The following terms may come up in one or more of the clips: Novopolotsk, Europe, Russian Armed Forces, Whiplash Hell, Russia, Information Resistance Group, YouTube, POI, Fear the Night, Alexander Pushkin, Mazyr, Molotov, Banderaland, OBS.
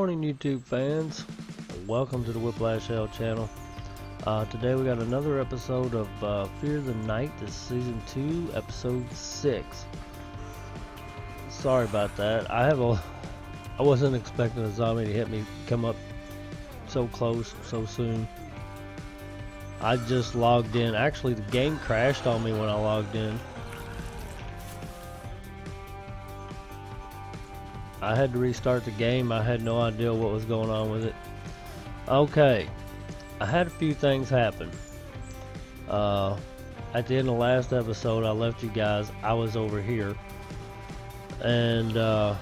morning, YouTube fans. Welcome to the Whiplash Hell channel. Today we got another episode of Fear the Night. This is season 2, episode 6. Sorry about that. I wasn't expecting a zombie to hit me, come up so close, so soon. I just logged in. Actually, the game crashed on me when I logged in. I had to restart the game. I had no idea what was going on with it. Okay, I had a few things happen. At the end of the last episode, I left you guys. I was over here, and I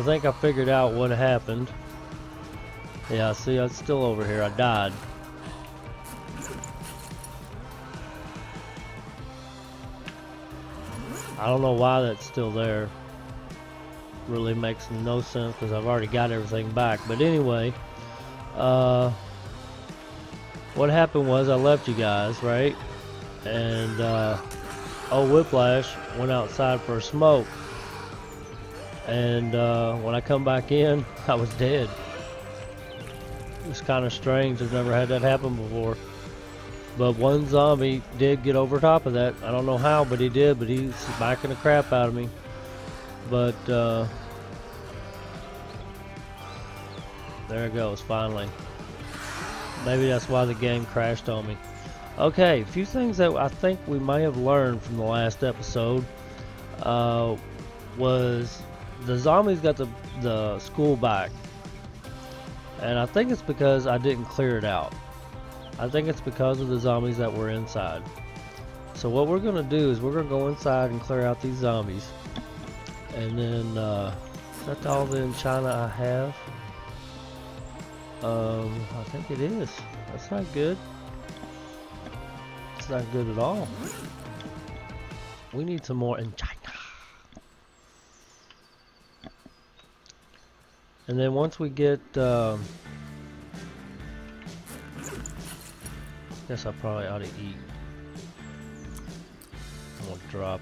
think I figured out what happened. Yeah, see, I'm still over here. I died. I don't know why that's still there. Really makes no sense because I've already got everything back. But anyway, what happened was I left you guys, right? And old Whiplash went outside for a smoke. And when I come back in, I was dead. It's kind of strange. I've never had that happen before. But one zombie did get over top of that. I don't know how, but he did. But he's backing the crap out of me. But there it goes, finally. Maybe that's why the game crashed on me. Okay, a few things that I think we may have learned from the last episode was the zombies got the school back. And I think it's because I didn't clear it out. I think it's because of the zombies that were inside. So what we're going to do is we're going to go inside and clear out these zombies. And then, that's all the China I have. I think it is. That's not good. It's not good at all. We need some more in China. And then once we get, I guess I probably ought to eat. I'm gonna drop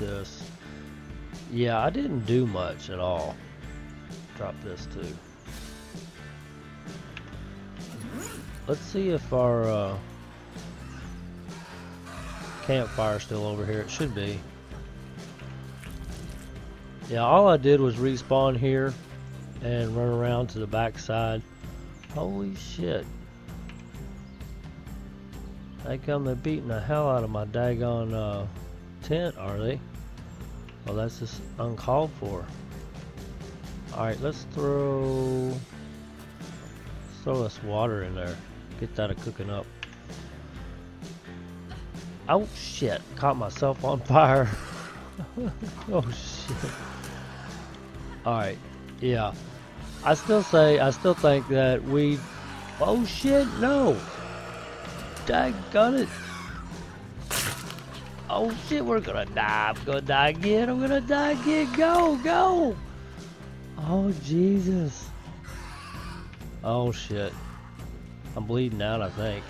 this. Yeah, I didn't do much at all. Drop this too. Let's see if our campfire's still over here. It should be. Yeah, all I did was respawn here and run around to the back side. Holy shit. They come, they're beating the hell out of my daggone tent, are they? Well, that's just uncalled for. Alright, let's throw this water in there. Get that a cooking up. Oh shit, caught myself on fire. Oh shit. Alright, yeah. I still think that we... Oh shit, no! Daggone it! Oh shit, we're gonna die. I'm gonna die again. I'm gonna die again. Go, go. Oh, Jesus. Oh shit. I'm bleeding out, I think.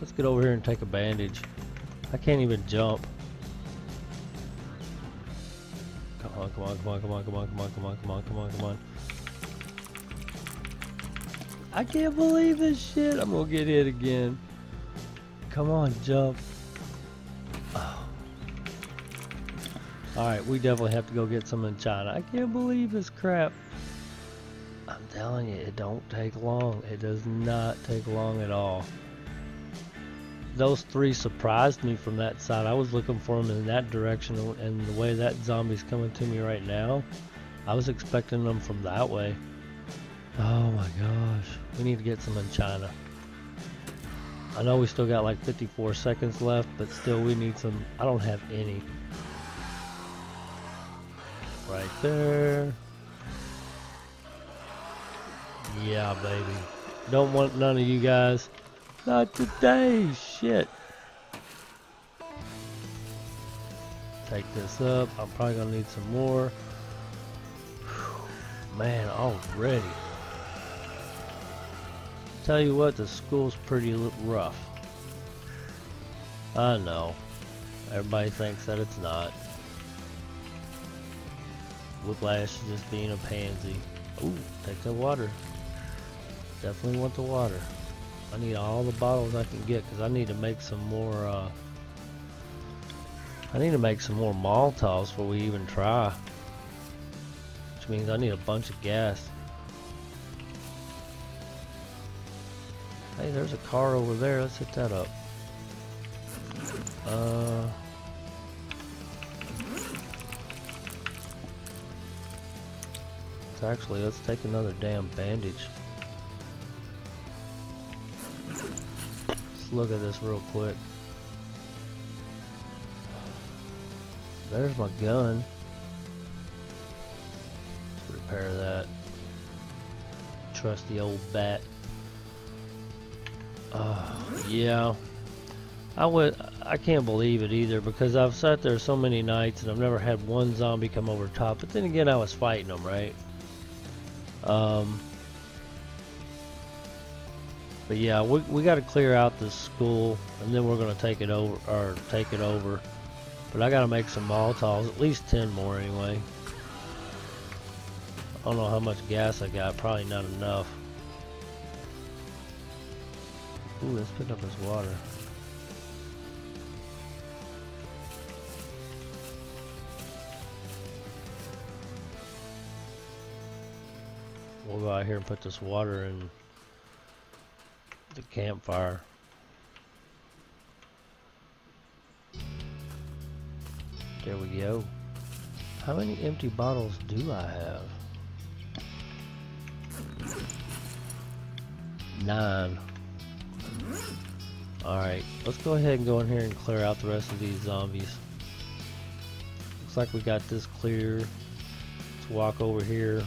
Let's get over here and take a bandage. I can't even jump. Come on, come on, come on, come on, come on, come on, come on, come on, come on, come on. I can't believe this shit. I'm gonna get hit again. Come on, jump. Oh. Alright, we definitely have to go get some in China. I can't believe this crap. I'm telling you, it don't take long. It does not take long at all. Those three surprised me from that side. I was looking for them in that direction, and the way that zombie's coming to me right now, I was expecting them from that way. Oh my gosh, we need to get some in China. I know we still got like 54 seconds left, but still we need some. I don't have any. Right there. Yeah, baby. Don't want none of you guys. Not today, shit. Take this up. I'm probably gonna need some more. Whew, man, already. Tell you what, the school's pretty rough. I know. Everybody thinks that it's not. Whiplash just being a pansy. Ooh, take that water. Definitely want the water. I need all the bottles I can get because I need to make some more. I need to make some more Molotovs before we even try. Which means I need a bunch of gas. Hey, there's a car over there. Let's hit that up. Actually, let's take another damn bandage. Let's look at this real quick. There's my gun. Let's repair that. Trusty old bat. Yeah. I can't believe it either, because I've sat there so many nights and I've never had one zombie come over top. But then again, I was fighting them, right? But yeah, we got to clear out this school, and then we're gonna take it over. But I gotta make some Molotovs, at least 10 more anyway. I don't know how much gas I got. Probably not enough. Ooh, let's pick up this water. We'll go out here and put this water in the campfire. There we go. How many empty bottles do I have? 9. Alright, let's go ahead and go in here and clear out the rest of these zombies. Looks like we got this clear. Let's walk over here.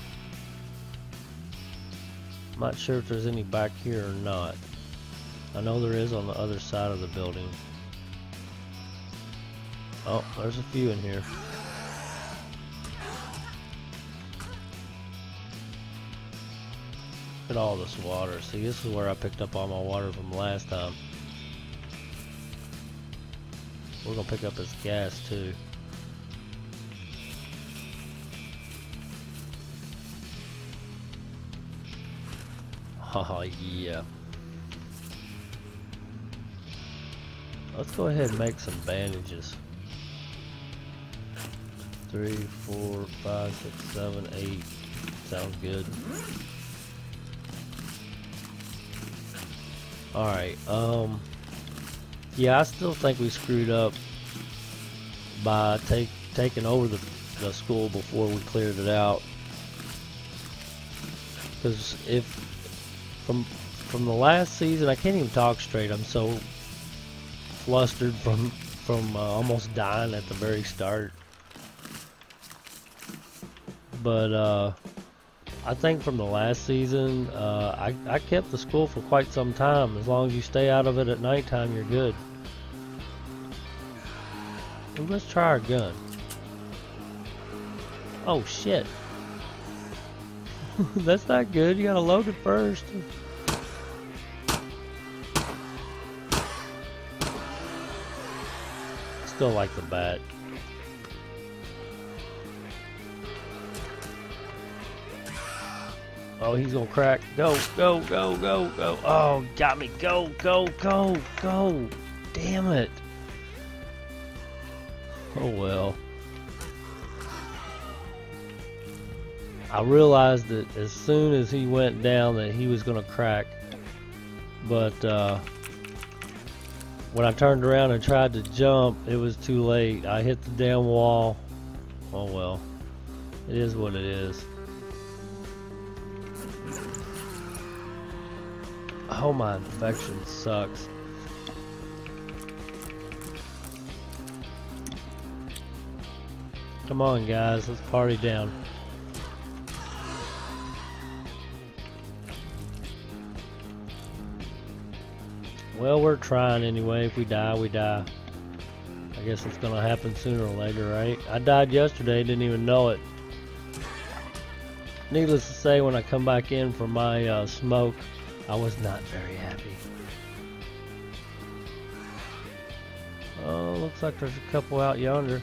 I'm not sure if there's any back here or not. I know there is on the other side of the building. Oh, there's a few in here. Look at all this water. See, this is where I picked up all my water from last time. We're gonna pick up this gas too. Oh yeah. Let's go ahead and make some bandages. 3, 4, 5, 6, 7, 8. Sounds good. Alright, yeah, I still think we screwed up by taking over the school before we cleared it out. Because if from the last season, I can't even talk straight. I'm so flustered from almost dying at the very start. But I think from the last season, I kept the school for quite some time. As long as you stay out of it at nighttime, you're good. And let's try our gun. Oh shit. That's not good. You gotta load it first. Still like the bat. Oh, he's gonna crack. Go, go, go, go, go. Oh, got me. Go, go, go, go. Damn it. Oh well. I realized that as soon as he went down that he was gonna crack, but when I turned around and tried to jump, it was too late. I hit the damn wall. Oh well, it is what it is. Oh, my infection sucks. Come on guys, let's party down. Well, we're trying anyway. If we die, we die. I guess it's gonna happen sooner or later, right? I died yesterday, didn't even know it. Needless to say, when I come back in for my smoke, I was not very happy. Oh, looks like there's a couple out yonder.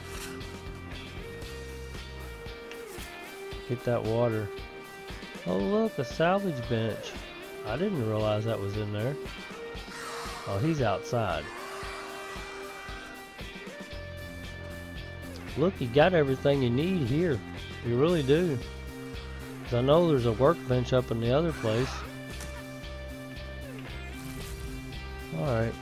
Get that water. Oh look, a salvage bench. I didn't realize that was in there. Oh, he's outside. Look, you got everything you need here. You really do. 'Cause I know there's a workbench up in the other place. Alright.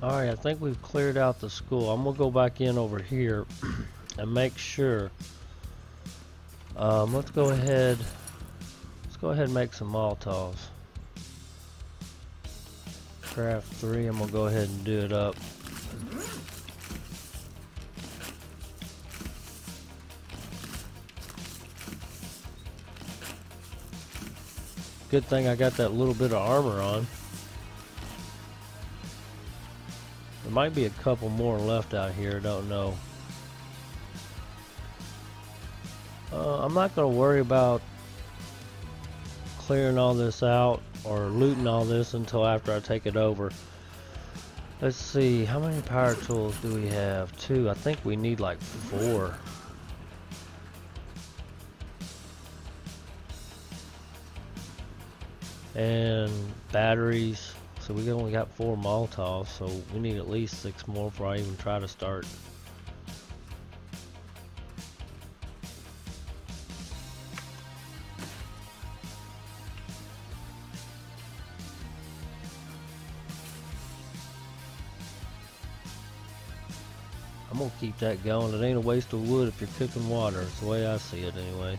Alright, I think we've cleared out the school. I'm going to go back in over here and make sure. Let's go ahead. And make some Molotovs. Craft 3, I'm going to go ahead and do it up. Good thing I got that little bit of armor on. There might be a couple more left out here, don't know. I'm not going to worry about clearing all this out or looting all this until after I take it over. Let's see, how many power tools do we have? 2. I think we need like 4. And batteries. So we only got 4 Molotovs, so we need at least 6 more before I even try to start. I'm gonna keep that going. It ain't a waste of wood if you're cooking water. It's the way I see it anyway.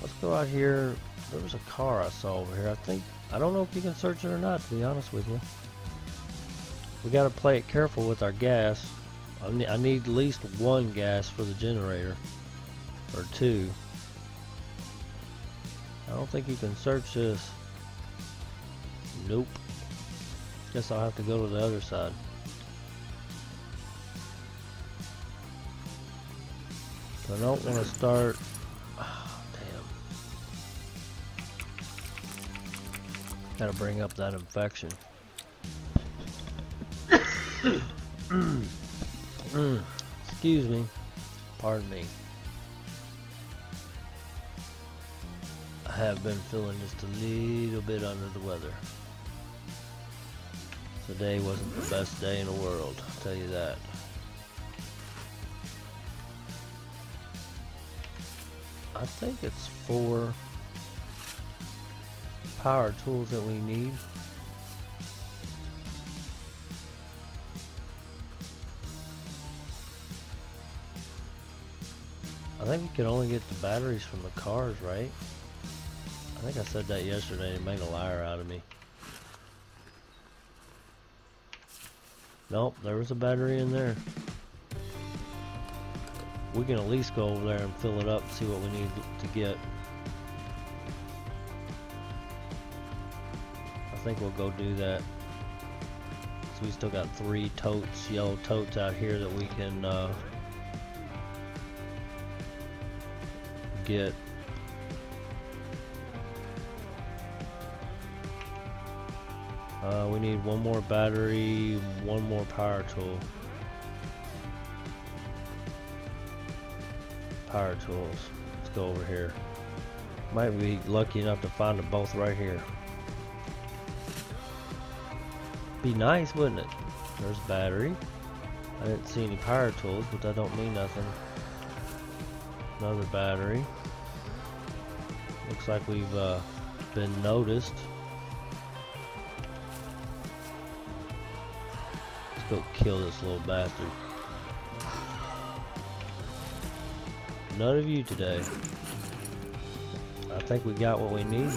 Let's go out here. There was a car I saw over here. I don't know if you can search it or not, to be honest with you. We gotta play it careful with our gas. I need at least 1 gas for the generator. Or 2. I don't think you can search this. Nope. Guess I'll have to go to the other side. I don't want to start. Gotta bring up that infection. Excuse me. Pardon me. I have been feeling just a little bit under the weather. Today wasn't the best day in the world, I'll tell you that. I think it's 4 power tools that we need. I think we can only get the batteries from the cars, right? I think I said that yesterday and made a liar out of me. Nope, there was a battery in there. We can at least go over there and fill it up and see what we need to get. I think we'll go do that. So we still got 3 totes, yellow totes out here that we can get. We need 1 more battery, 1 more power tool. Power tools. Let's go over here. Might be lucky enough to find them both right here. Be nice, wouldn't it? There's battery. I didn't see any power tools, but that don't mean nothing. Another battery. Looks like we've been noticed. Let's go kill this little bastard. None of you today. I think we got what we need.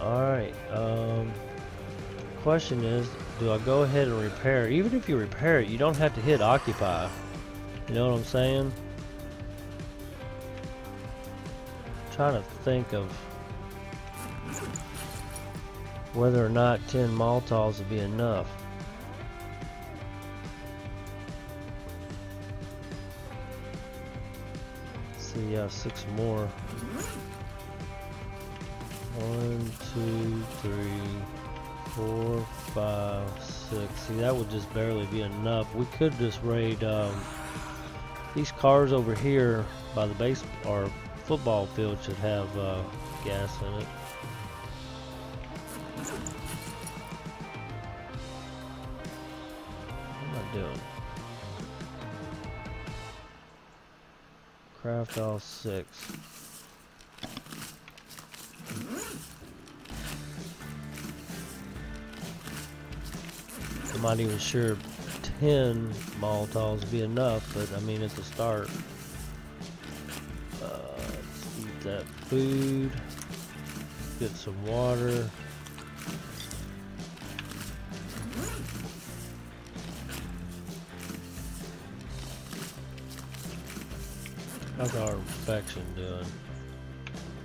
Alright, question is, do I go ahead and repair? Even if you repair it, you don't have to hit occupy. You know what I'm saying? I'm trying to think of whether or not 10 Molotovs would be enough. we have 6 more. 1, 2, 3, 4, 5, 6. See, that would just barely be enough. We could just raid these cars over here by the base or football field should have gas in it. What am I doing? Craft all 6. I'm not even sure 10 Molotovs would be enough, but I mean, it's a start. Let's eat that food, get some water. How's our infection doing?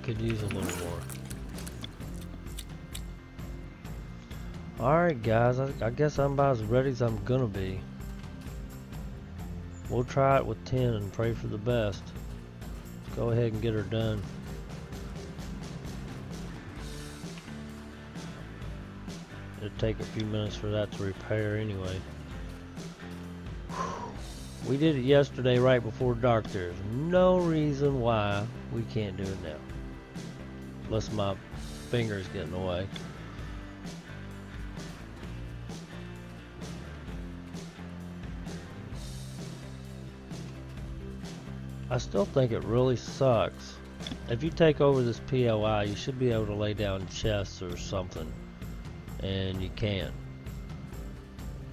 Could use a little more. Alright guys, I guess I'm about as ready as I'm gonna be. We'll try it with 10 and pray for the best. Let's go ahead and get her done. It'll take a few minutes for that to repair anyway. We did it yesterday right before dark. There's no reason why we can't do it now. Unless my finger's getting away. I still think it really sucks. If you take over this POI, you should be able to lay down chests or something, and you can't.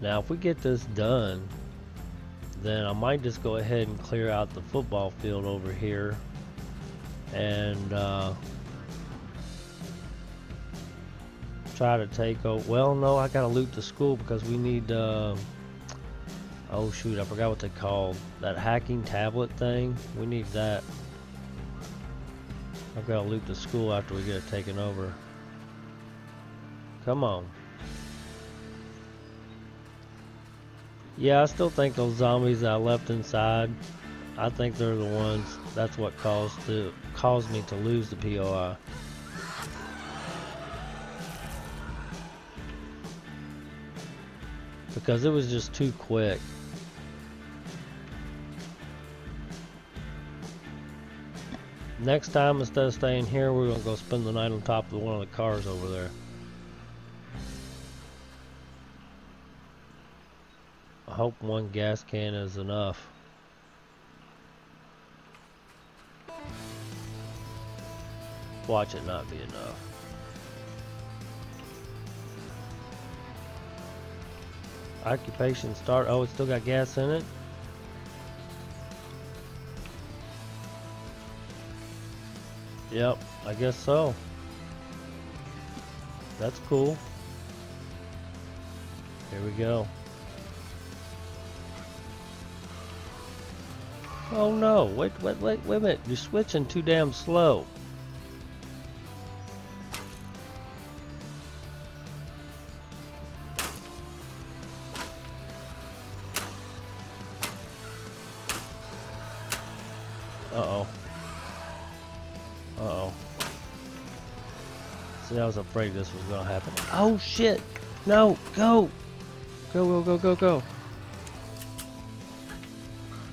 Now if we get this done, then I might just go ahead and clear out the football field over here, and try to take over. Well, no, I gotta loot the school because we need oh shoot, I forgot what they called that hacking tablet thing. We need that. I've got to loot the school after we get it taken over. Come on. Yeah, I still think those zombies that I left inside, I think they're the ones. That's what caused me to lose the POI. Because it was just too quick. Next time, instead of staying here, we're gonna go spend the night on top of one of the cars over there. I hope one gas can is enough. Watch it not be enough. Occupation start. Oh, it's still got gas in it. Yep, I guess so. That's cool. Here we go. Oh no, wait a minute. You're switching too damn slow. See, I was afraid this was gonna happen. Oh shit! No! Go! Go, go, go, go, go!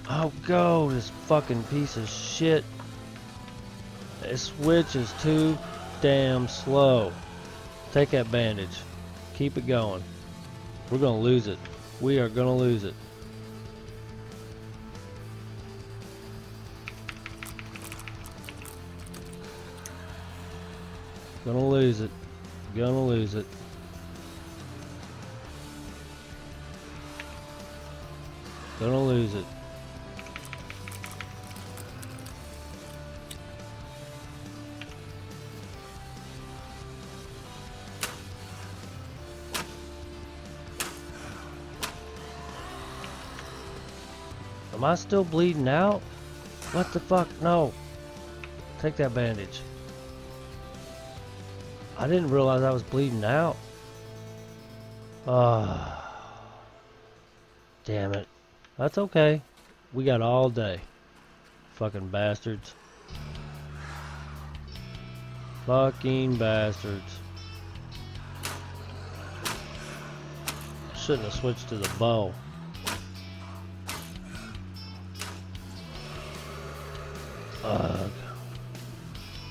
Oh, go! This fucking piece of shit! This switch is too damn slow. Take that bandage. Keep it going. We're gonna lose it. We are gonna lose it. Gonna lose it. Gonna lose it. Gonna lose it. Am I still bleeding out? What the fuck? No. Take that bandage. I didn't realize I was bleeding out. Damn it. That's okay. We got all day. Fucking bastards. Fucking bastards. Shouldn't have switched to the bow. Ugh.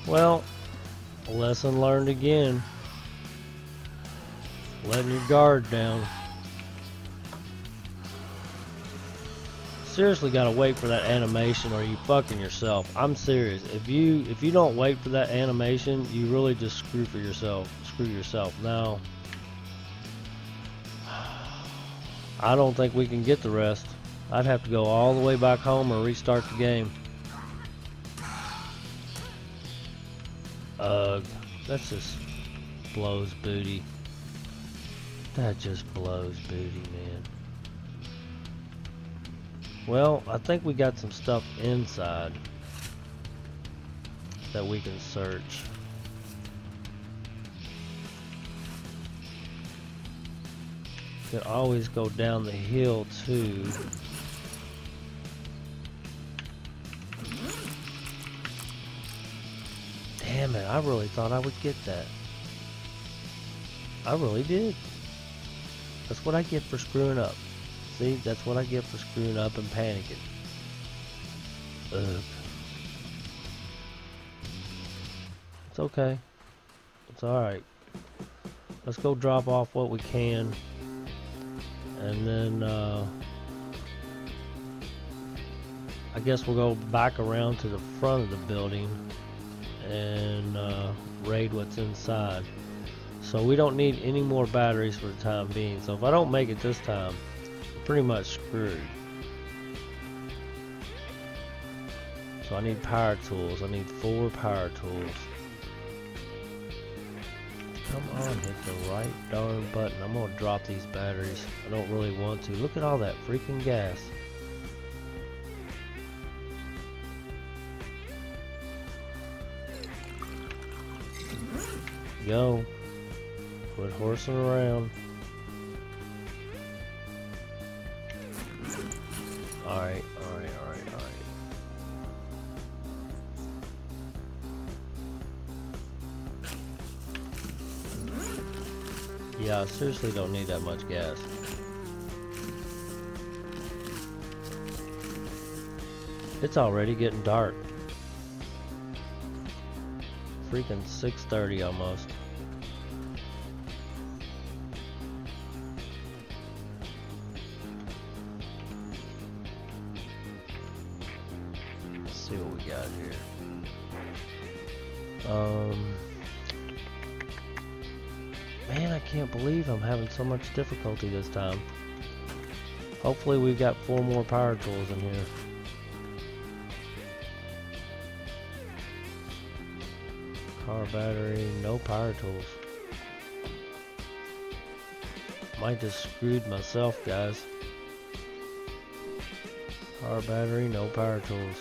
Well, lesson learned again. Letting your guard down. Seriously gotta wait for that animation or you fucking yourself. I'm serious. If you don't wait for that animation, you really just screw for yourself. Screw yourself. Now I don't think we can get the rest. I'd have to go all the way back home or restart the game. That just blows booty. That just blows booty, man. Well, I think we got some stuff inside that we can search. Could always go down the hill too. Damn it, I really thought I would get that. I really did. That's what I get for screwing up. See, that's what I get for screwing up and panicking. Ugh. It's okay. It's alright. Let's go drop off what we can. And then, I guess we'll go back around to the front of the building and raid what's inside. So we don't need any more batteries for the time being. So if I don't make it this time, pretty much screwed. So I need power tools. I need 4 power tools. Come on, hit the right darn button. I'm gonna drop these batteries. I don't really want to. Look at all that freaking gas. Yo, quit horsing around. Alright. Yeah, I seriously don't need that much gas. It's already getting dark. Freaking 6:30 almost. Man, I can't believe I'm having so much difficulty this time. Hopefully we've got 4 more power tools in here. Car battery, no power tools. Might just screwed myself, guys. Car battery, no power tools.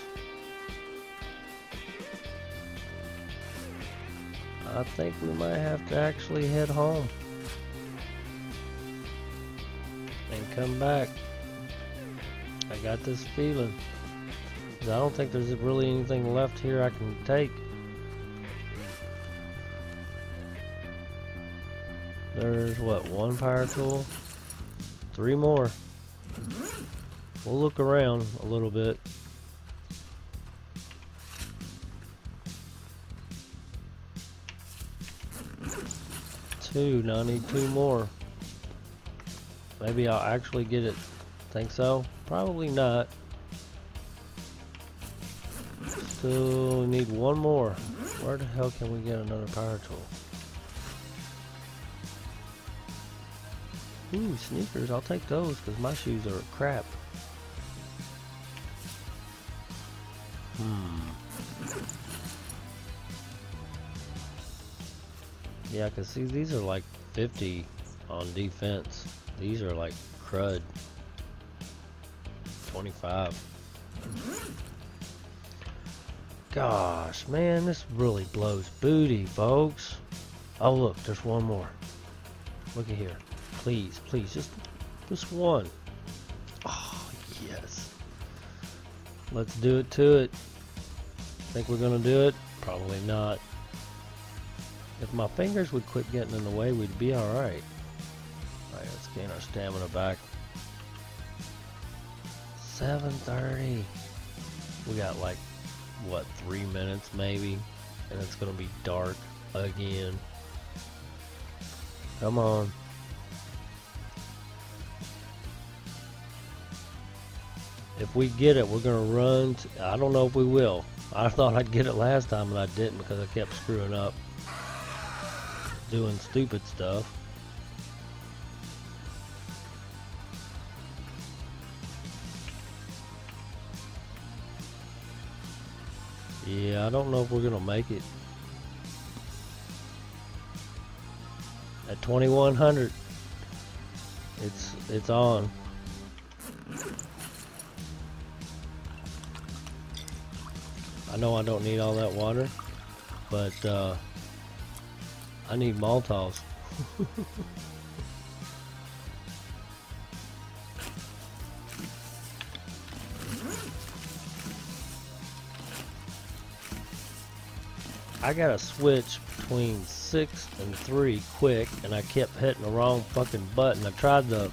I think we might have to actually head home and come back. I got this feeling. I don't think there's really anything left here I can take. There's what, 1 power tool? 3 more. We'll look around a little bit. Now I need 2 more. Maybe I'll actually get it. Think so? Probably not. Still need 1 more. Where the hell can we get another power tool? Ooh, sneakers. I'll take those because my shoes are crap. Yeah, I can see these are like 50 on defense. These are like crud. 25. Gosh, man, this really blows booty, folks. Oh, look, there's 1 more. Look at here. Please, please, just 1. Oh, yes. Let's do it to it. Think we're gonna do it? Probably not. If my fingers would quit getting in the way, we'd be alright. Alright, let's gain our stamina back. 7:30. We got like, what, 3 minutes maybe? And it's gonna be dark again. Come on. If we get it, we're going to run. I don't know if we will. I thought I'd get it last time, and I didn't because I kept screwing up. Doing stupid stuff. Yeah, I don't know if we're going to make it. At 2100, it's on. I know I don't need all that water, but I need Molotovs. I gotta switch between 6 and 3 quick, and I kept hitting the wrong fucking button. I tried to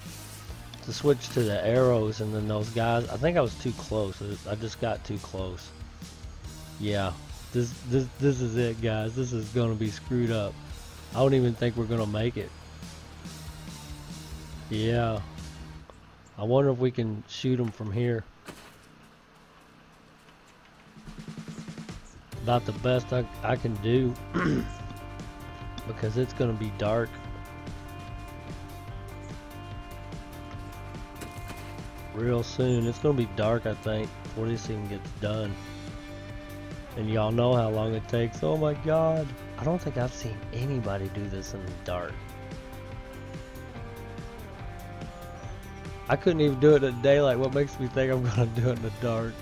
switch to the arrows, and then those guys, I think I was too close. I just got too close. Yeah, this is it, guys. This is gonna be screwed up. I don't even think we're gonna make it. Yeah, I wonder if we can shoot them from here. About the best I can do because it's gonna be dark. Real soon. It's gonna be dark, I think, before this even gets done. And y'all know how long it takes. Oh my god. I don't think I've seen anybody do this in the dark. I couldn't even do it in daylight. What makes me think I'm gonna do it in the dark?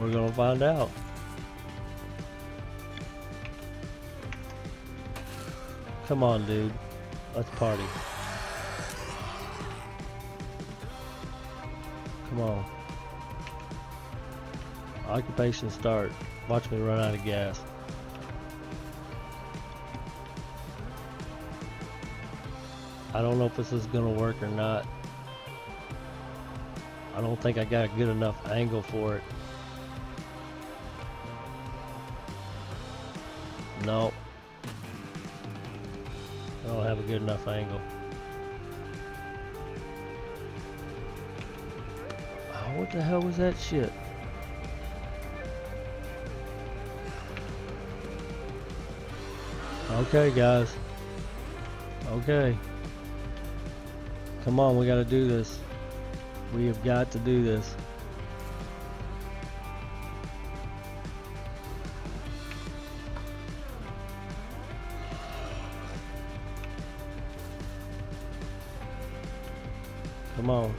We're gonna find out. Come on, dude. Let's party. Come on. Occupation start. Watch me run out of gas. I don't know if this is gonna work or not. I don't think I got a good enough angle for it. No. I don't have a good enough angle. Oh, what the hell was that shit? Okay, guys. Okay. Come on, we gotta do this. We have got to do this. Come on.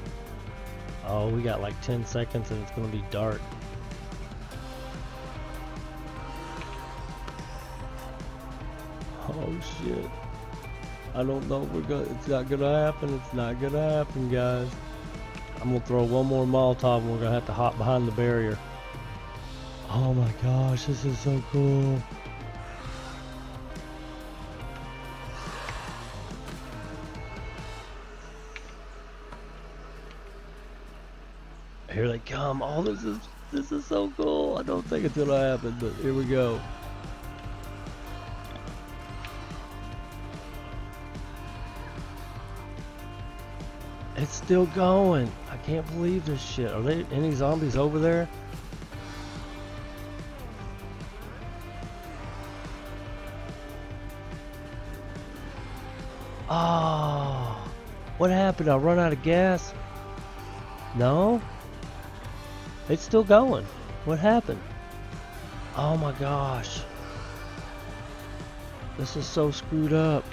Oh, we got like 10 seconds and it's gonna be dark. Oh shit. I don't know if we're gonna, it's not gonna happen. It's not gonna happen, guys. I'm gonna throw one more Molotov and we're gonna have to hop behind the barrier. Oh my gosh, this is so cool. Here they come. Oh, this is so cool. I don't think it's gonna happen, but here we go. It's still going. I can't believe this shit. Are there any zombies over there? Oh, what happened? I run out of gas? No? It's still going. What happened? Oh my gosh. This is so screwed up.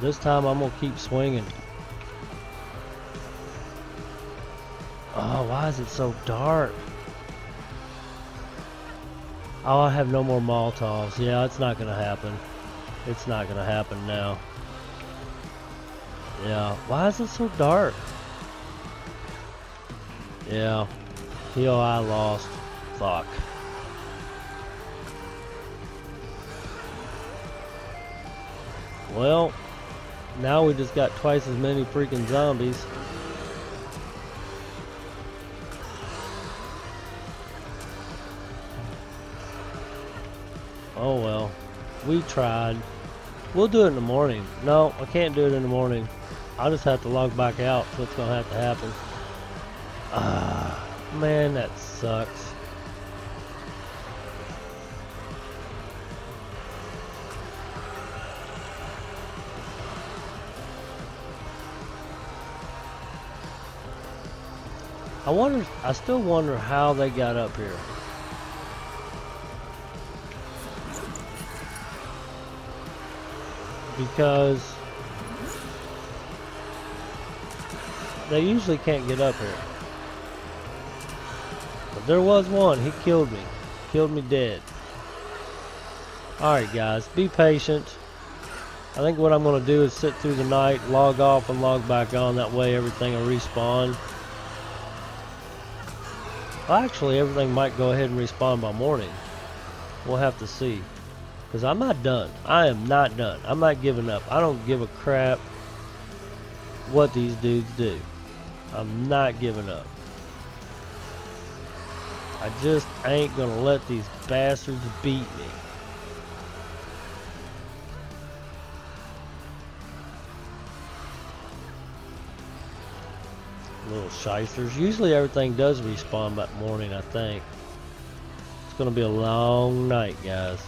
This time I'm gonna keep swinging. Oh, why is it so dark? Oh, I have no more Molotovs. Yeah, it's not gonna happen. It's not gonna happen now. Yeah, why is it so dark? Yeah. Heal I lost. Fuck. Well, now we just got twice as many freaking zombies. Oh well, we tried. We'll do it in the morning. No, I can't do it in the morning. I'll just have to log back out. So it's gonna have to happen. Man, that sucks. I still wonder how they got up here. Because they usually can't get up here. But there was one, he killed me. Killed me dead. Alright guys, be patient. I think what I'm gonna do is sit through the night, log off and log back on. That way everything will respawn. Actually, everything might go ahead and respawn by morning. We'll have to see. Because I'm not done. I am not done. I'm not giving up. I don't give a crap what these dudes do. I'm not giving up. I just ain't going to let these bastards beat me. Little shysters. Usually everything does respawn by morning, I think. It's going to be a long night, guys.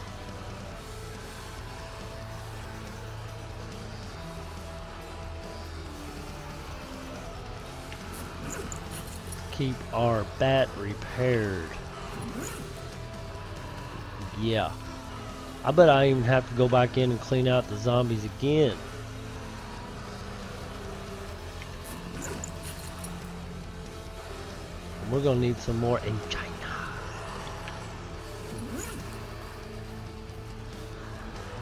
Keep our bat repaired. Yeah. I bet I even have to go back in and clean out the zombies again. We're gonna need some more in China.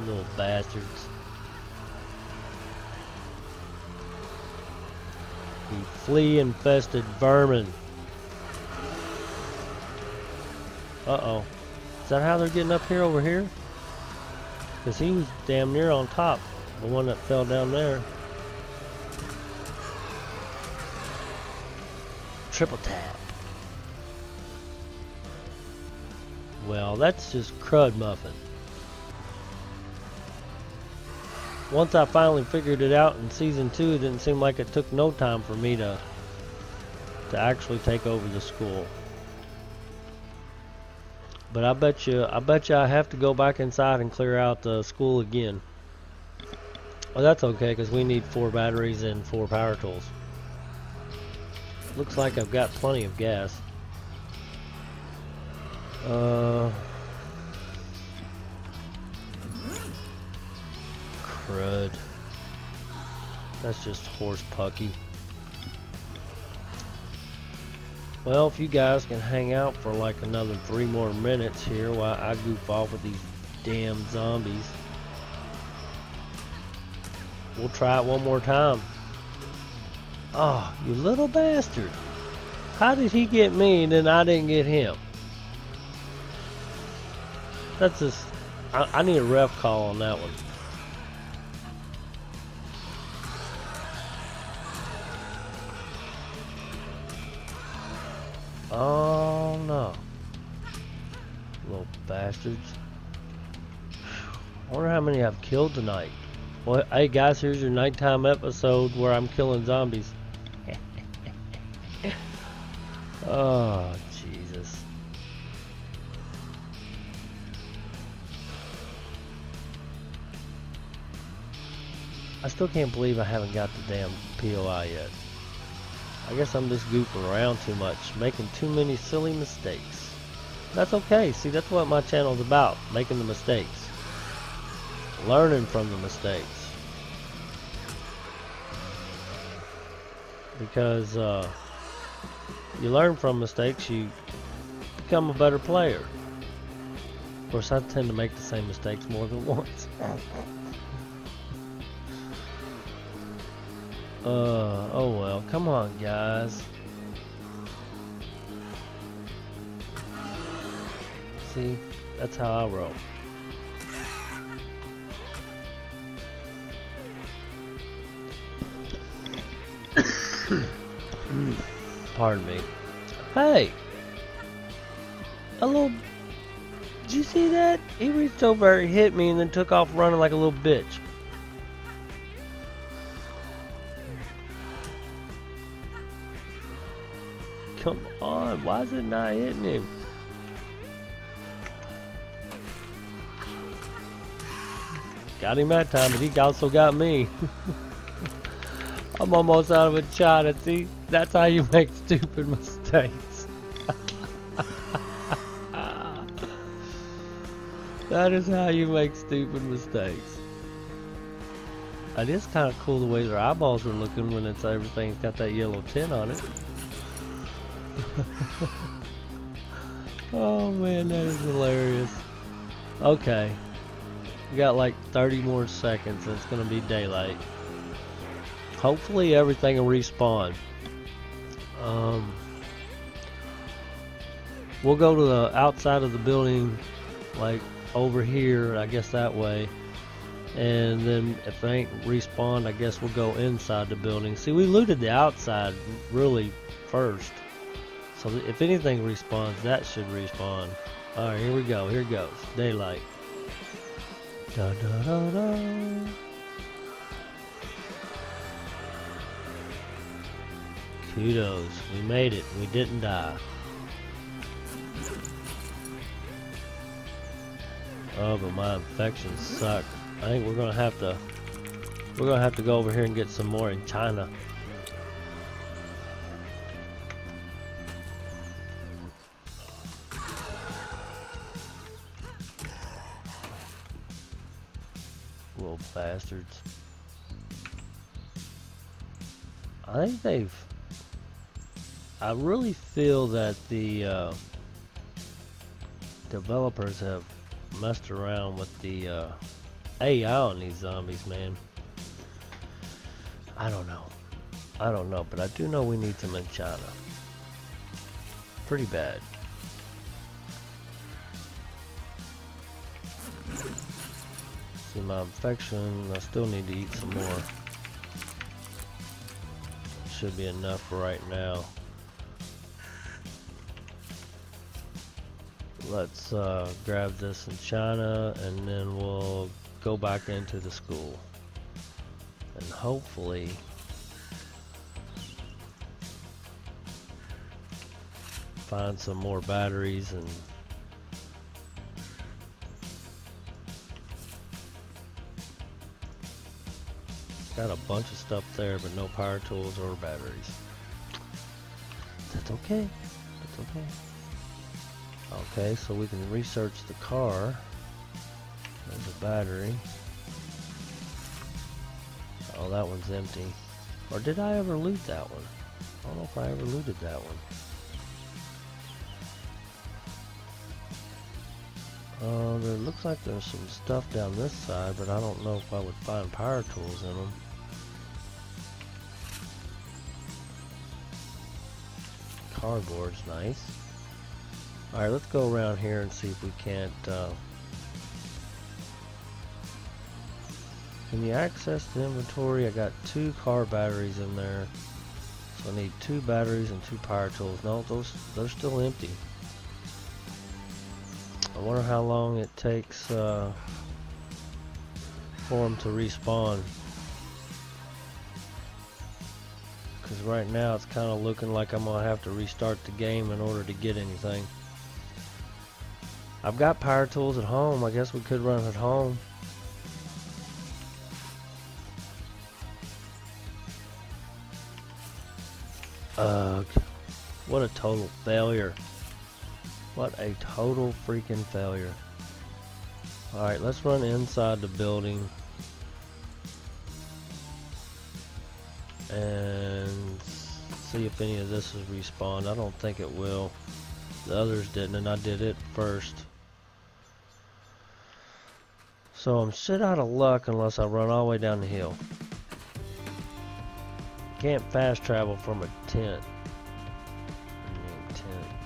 Little bastards. You flea infested vermin. Uh-oh. Is that how they're getting up here over here? Because he was damn near on top. The one that fell down there. Triple tap. Well, that's just crud muffin. Once I finally figured it out in season 2, it didn't seem like it took no time for me to actually take over the school. But I bet you I have to go back inside and clear out the school again. Well, that's okay because we need 4 batteries and 4 power tools. Looks like I've got plenty of gas. Crud. That's just horse pucky. Well, if you guys can hang out for like another 3 more minutes here while I goof off with these damn zombies. We'll try it one more time. Oh, you little bastard. How did he get me and then I didn't get him? That's just... I need a ref call on that one. Oh no. Little bastards. I wonder how many I've killed tonight. Well, hey guys, here's your nighttime episode where I'm killing zombies. Oh, Jesus. I still can't believe I haven't got the damn POI yet. I guess I'm just goofing around too much, making too many silly mistakes. That's okay. See, that's what my channel's about, making the mistakes. Learning from the mistakes. Because, you learn from mistakes, you become a better player. Of course, I tend to make the same mistakes more than once. Oh well, come on guys. see, that's how I roll. Pardon me. Hey! A little... Did you see that? He reached over, hit me, and then took off running like a little bitch. Come on, why is it not hitting him? Got him that time, but he also got me. I'm almost out of a shot. See, that's how you make stupid mistakes. That is how you make stupid mistakes. It is kind of cool the way their eyeballs are looking when it's everything's got that yellow tint on it. Oh man, that is hilarious. Okay, we got like 30 more seconds. It's gonna be daylight. Hopefully everything will respawn. We'll go to the outside of the building, like over here, I guess that way. And then if they ain't respawned, I guess we'll go inside the building. See, we looted the outside really first. So if anything respawns, that should respawn. Alright, here we go. Here goes. Daylight. Da da da da. Kudos. We made it. We didn't die. Oh, but my infections suck. I think we're gonna have to. We're gonna have to go over here and get some more in China. Little bastards. I think they've... I really feel that the developers have messed around with the AI on these zombies, man. I don't know. I don't know, but I do know we need some in China. Pretty bad. See my infection, I still need to eat some more. Should be enough for right now. Let's grab this in China and then we'll go back into the school. And hopefully... find some more batteries and... Got a bunch of stuff there, but no power tools or batteries. That's okay. That's okay. Okay, so we can research the car. There's a battery. Oh, that one's empty. Or did I ever loot that one? I don't know if I ever looted that one. It looks like there's some stuff down this side, but I don't know if I would find power tools in them. Cardboard's nice. Alright, let's go around here and see if we can't... Can you access the inventory? I got 2 car batteries in there. So I need 2 batteries and 2 power tools. No, they're still empty. I wonder how long it takes for them to respawn. Because right now it's kind of looking like I'm going to have to restart the game in order to get anything. I've got power tools at home. I guess we could run at home. Ugh. What a total failure. What a total freaking failure. Alright, let's run inside the building. And see if any of this is respawned. I don't think it will. The others didn't, and I did it first. So I'm shit out of luck unless I run all the way down the hill. Can't fast travel from a tent. I mean, tent.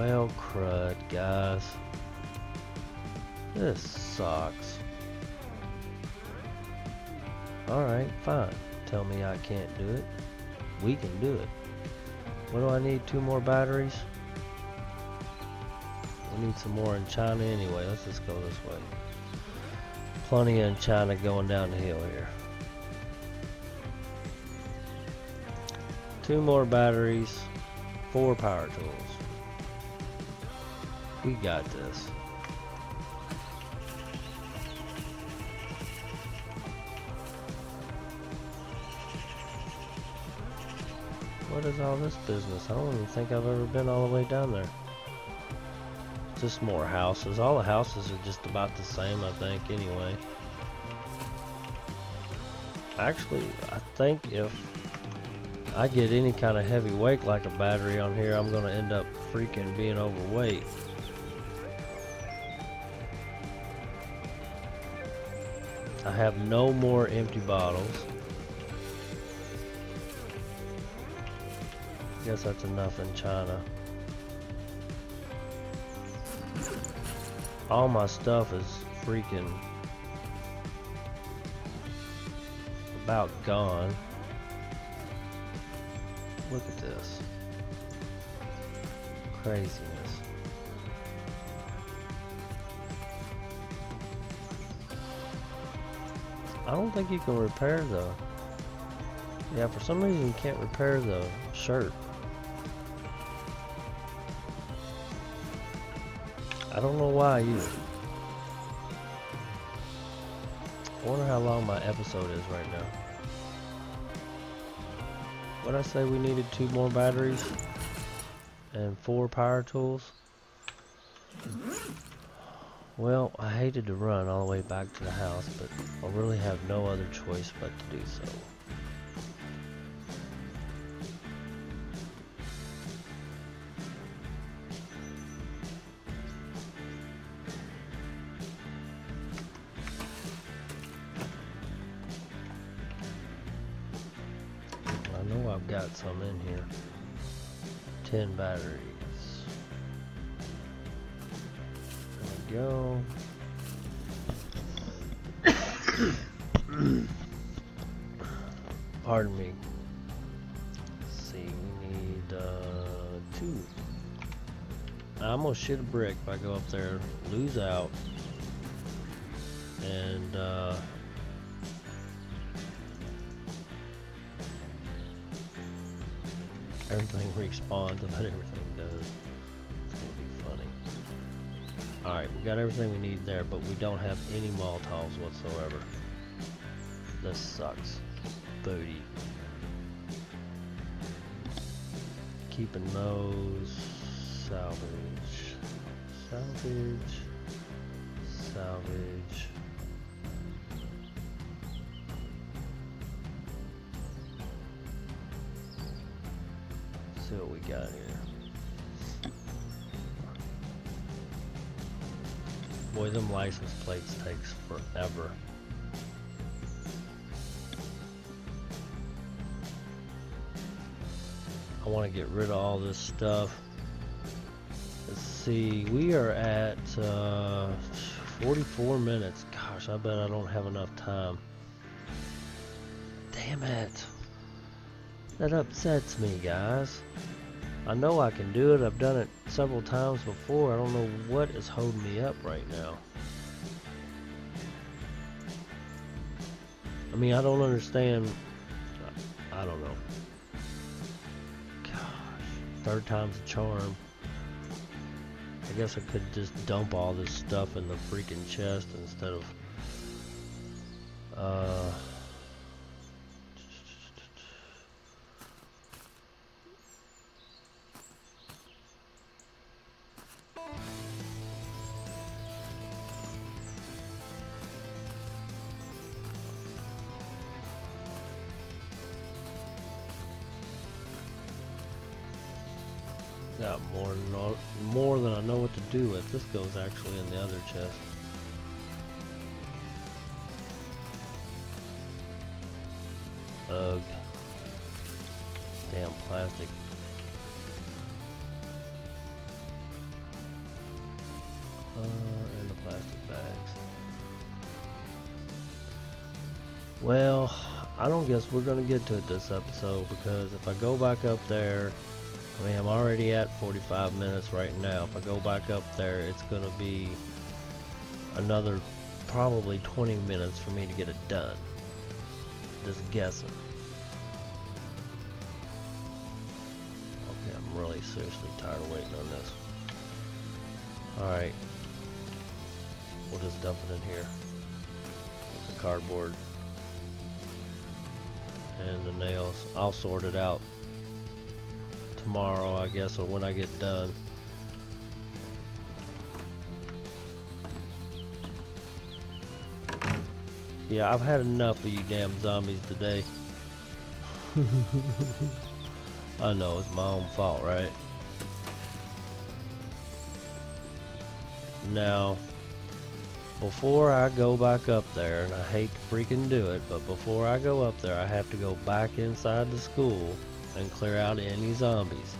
Well, crud, guys. This sucks. Alright, fine. Tell me I can't do it. We can do it. What do I need? 2 more batteries? We need some more in China anyway. Let's just go this way. Plenty in China going down the hill here. 2 more batteries. 4 power tools. We got this. What is all this business? I don't even think I've ever been all the way down there. Just more houses. All the houses are just about the same, I think, anyway. Actually, I think if I get any kind of heavy weight like a battery on here, I'm going to end up freaking being overweight. I have no more empty bottles. I guess that's enough in China. All my stuff is freaking about gone. Look at this. Craziness. I don't think you can repair the... Yeah, for some reason you can't repair the shirt. I don't know why either. I wonder how long my episode is right now. What I say, we needed 2 more batteries and 4 power tools. Well, I hated to run all the way back to the house, but I really have no other choice but to do so. Got some in here. 10 batteries. There we go. Pardon me. Let's see, we need 2. I almost shit a brick if I go up there, lose out, and everything respawns, but everything does. It's gonna be funny. Alright, we got everything we need there, but we don't have any Molotovs whatsoever. This sucks. Booty. Keeping those. Salvage. Salvage. Salvage. See what we got here. Boy, them license plates takes forever. I want to get rid of all this stuff. Let's see, we are at 44 minutes. Gosh, I bet I don't have enough time. Damn it. That upsets me, guys. I know I can do it. I've done it several times before. I don't know what is holding me up right now. I mean, I don't understand. I don't know. Gosh. Third time's a charm. I guess I could just dump all this stuff in the freaking chest instead of... Got more than I know what to do with. This goes actually in the other chest. Ugh. Damn plastic. And the plastic bags. Well, I don't guess we're going to get to it this episode, because if I go back up there, I mean, I'm already at 45 minutes right now. If I go back up there, it's going to be another probably 20 minutes for me to get it done. Just guessing. Okay, I'm really seriously tired of waiting on this. Alright. We'll just dump it in here. With the cardboard. And the nails. I'll sort it out tomorrow, I guess, or when I get done. Yeah, I've had enough of you damn zombies today. I know, it's my own fault, right? Now, before I go back up there, and I hate to freaking do it, but before I go up there, I have to go back inside the school and clear out any zombies.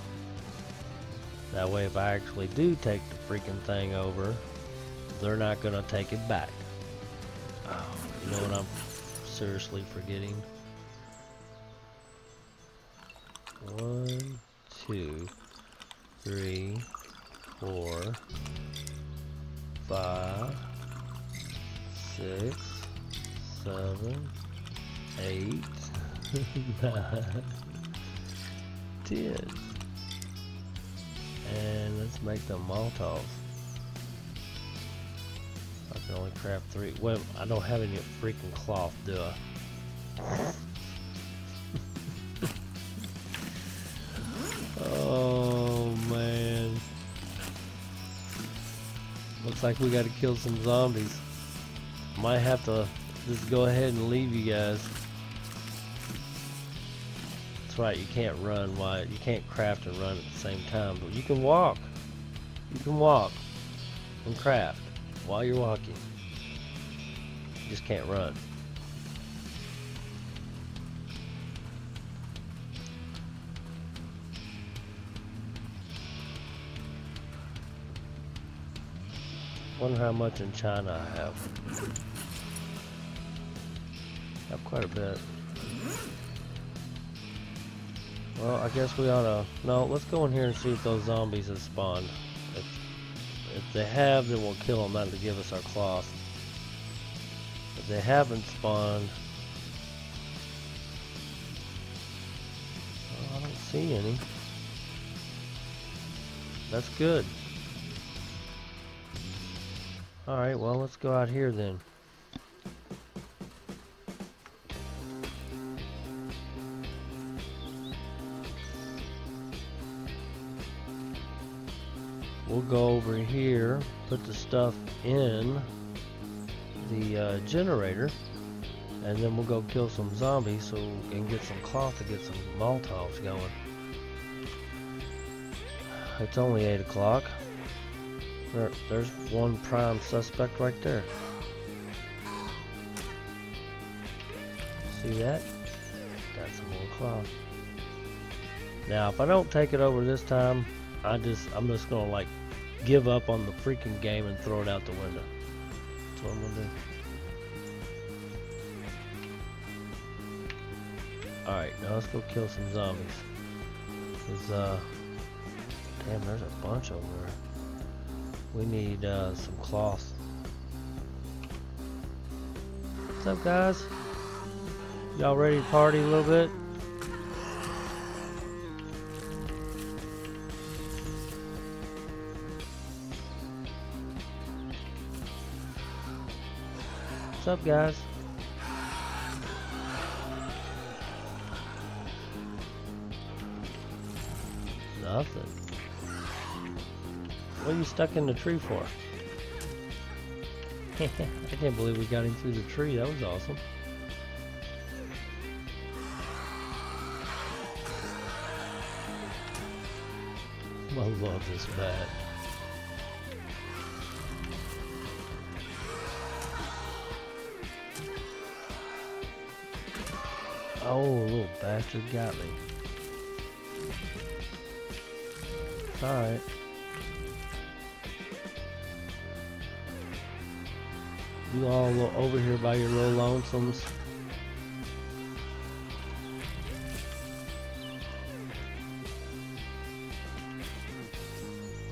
That way, if I actually do take the freaking thing over, they're not gonna take it back. Oh, you know what I'm seriously forgetting? 1, 2, 3, 4, 5, 6, 7, 8, 9, 10. And let's make them Molotovs. I can only craft 3. Well, I don't have any freaking cloth, do I? Oh, man. Looks like we gotta kill some zombies. Might have to just go ahead and leave you guys. That's right, you can't run while you can't craft and run at the same time, but you can walk. You can walk and craft while you're walking. You just can't run. Wonder how much in China I have. I have quite a bit. Well, I guess we ought to... No, let's go in here and see if those zombies have spawned. If they have, then we'll kill them. That'll give us our cloth. If they haven't spawned... Well, I don't see any. That's good. Alright, well, let's go out here then. We'll go over here, put the stuff in the generator, and then we'll go kill some zombies so we can get some cloth to get some Molotovs going. It's only 8 o'clock. There's one prime suspect right there. See that? Got some more cloth. Now, if I don't take it over this time, I'm just gonna like give up on the freaking game and throw it out the window. That's what I'm gonna do. Alright, now let's go kill some zombies. There's damn, there's a bunch over there. We need some cloth. What's up, guys? Y'all ready to party a little bit? What's up, guys? Nothing. What are you stuck in the tree for? I can't believe we got him through the tree. That was awesome. I love this bat. Oh, little bastard got me. It's alright. You all over here by your little lonesomes.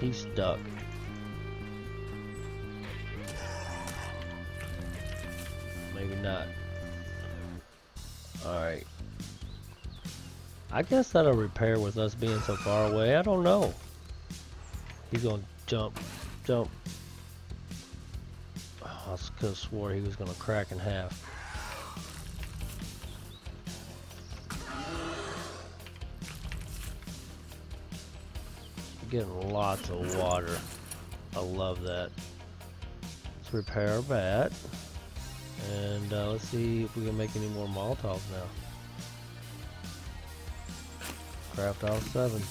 He's stuck. Maybe not. Alright. I guess that'll repair with us being so far away. I don't know. He's gonna jump. Jump. I could have swore he was gonna crack in half. Getting lots of water. I love that. Let's repair our bat. And let's see if we can make any more Molotovs now. Craft all 7.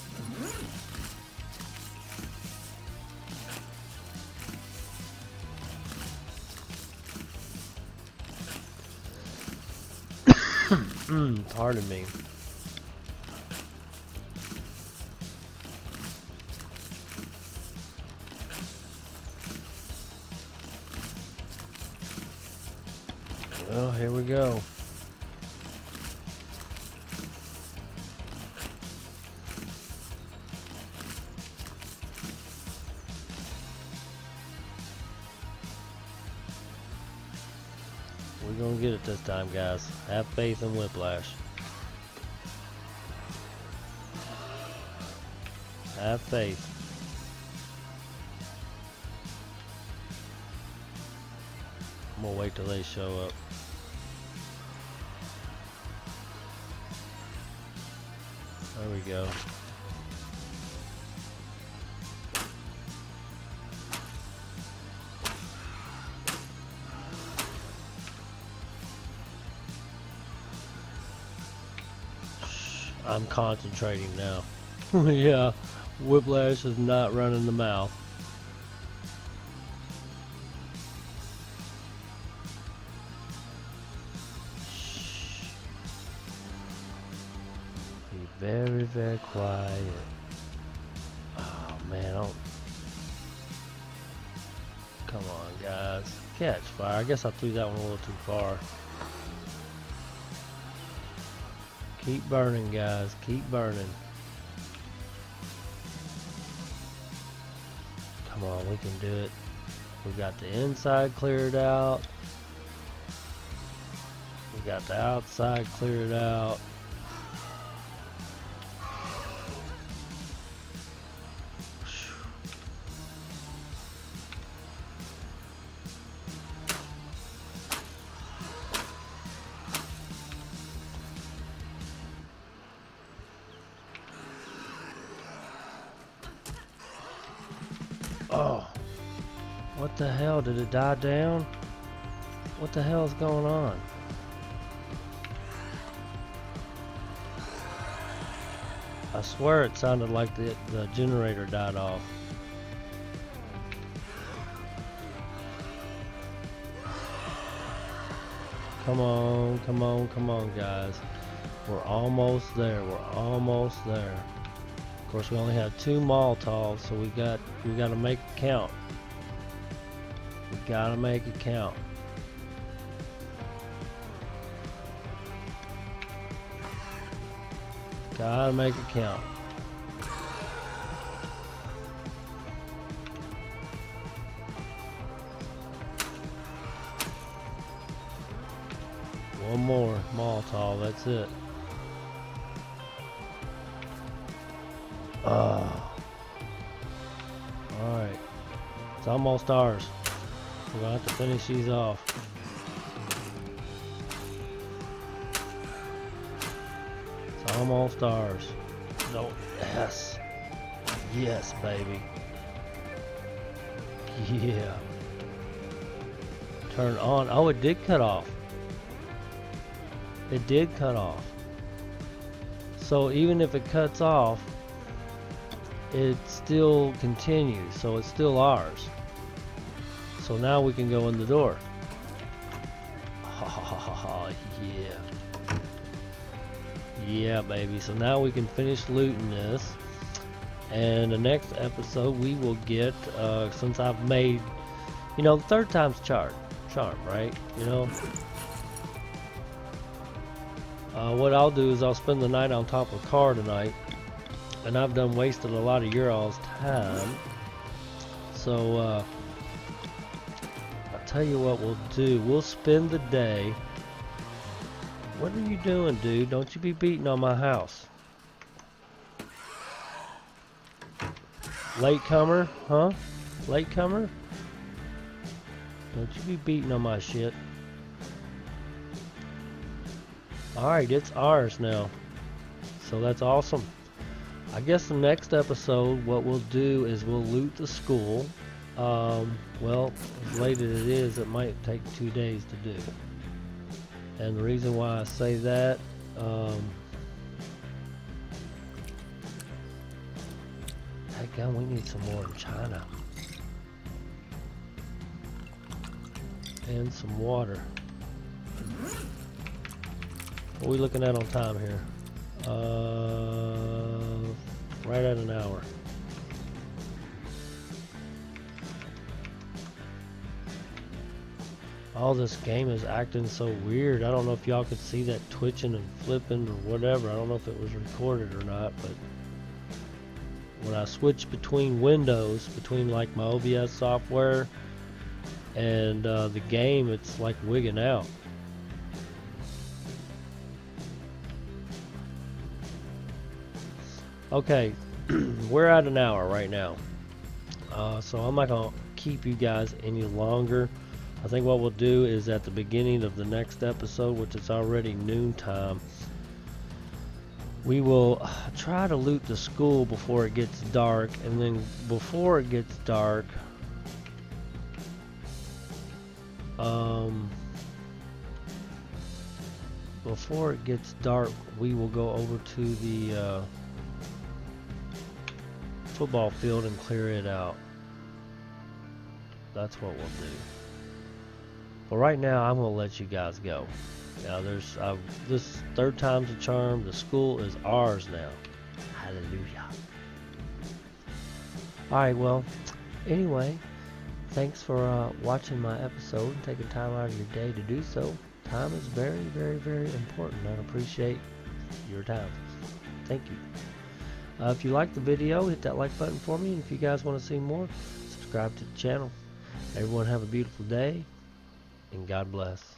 Pardon me. Well, here we go. We're gonna get it this time, guys. Have faith in Whiplash. Have faith. I'm gonna wait till they show up. There we go. Shh, I'm concentrating now. Yeah, Whiplash is not running the mouth. Very, very quiet. Oh man, don't. Come on, guys. Catch fire. I guess I threw that one a little too far. Keep burning, guys. Keep burning. Come on, we can do it. We got the inside cleared out. We got the outside cleared out. Oh, what the hell? Did it die down? What the hell is going on? I swear it sounded like the generator died off. Come on, come on, come on, guys. We're almost there. We're almost there. Of course, we only have 2 Molotovs, so we gotta make it count. We gotta make it count. Gotta make it count. One more Molotov, that's it. Alright, it's almost ours. We're gonna have to finish these off. It's almost ours. No, yes, yes, baby. Yeah. Turn on. Oh, it did cut off. It did cut off. So even if it cuts off, it still continues, so it's still ours. So now we can go in the door. Oh, yeah. Yeah, baby. So now we can finish looting this. And the next episode we will get, since I've made, you know, the 3rd time's charm. charm, right? You know? What I'll do is I'll spend the night on top of Car tonight, and I've done wasted a lot of your all's time. So I'll tell you what we'll do. We'll spend the day. What are you doing, dude? Don't you be beating on my house. Latecomer, huh? Latecomer? Don't you be beating on my shit. Alright, it's ours now. So that's awesome. I guess the next episode, what we'll do is we'll loot the school. Well, as late as it is, it might take 2 days to do. And the reason why I say that, thank God we need some more in China. And some water. What are we looking at on time here? Right at an hour. All this game is acting so weird. I don't know if y'all could see that twitching and flipping or whatever. I don't know if it was recorded or not, but when I switch between windows, between like my OBS software and the game, it's like wigging out. Okay, we're at an hour right now, so I'm not gonna keep you guys any longer. I think what we'll do is at the beginning of the next episode, which is already noontime, we will try to loot the school before it gets dark, and then before it gets dark, we will go over to the football field and clear it out. That's what we'll do. But right now, I'm gonna let you guys go. Now, there's this third time's a charm. The school is ours now. Hallelujah. All right. Well, anyway, thanks for watching my episode and taking time out of your day to do so. Time is very, very, very important. I appreciate your time. Thank you. If you liked the video, hit that like button for me. And if you guys want to see more, subscribe to the channel. Everyone have a beautiful day. And God bless.